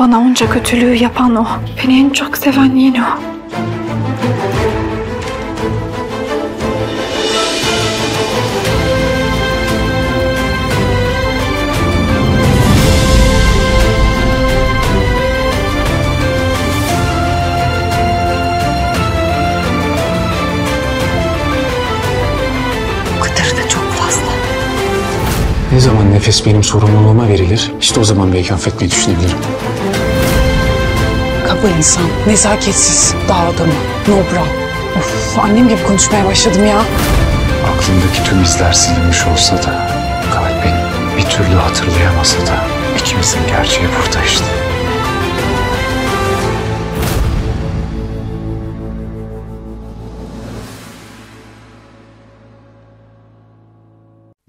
Bana onca kötülüğü yapan o. Beni en çok seven yine o. Ne zaman nefes benim sorumluluğuma verilir, işte o zaman belki affetmeyi düşünebilirim. Kaba insan, nezaketsiz, dağ adamı, nobra. Of, annem gibi konuşmaya başladım ya. Aklımdaki tüm izler silinmiş olsa da, kalp beni bir türlü hatırlayamasa da, ikimizin gerçeği burada işte.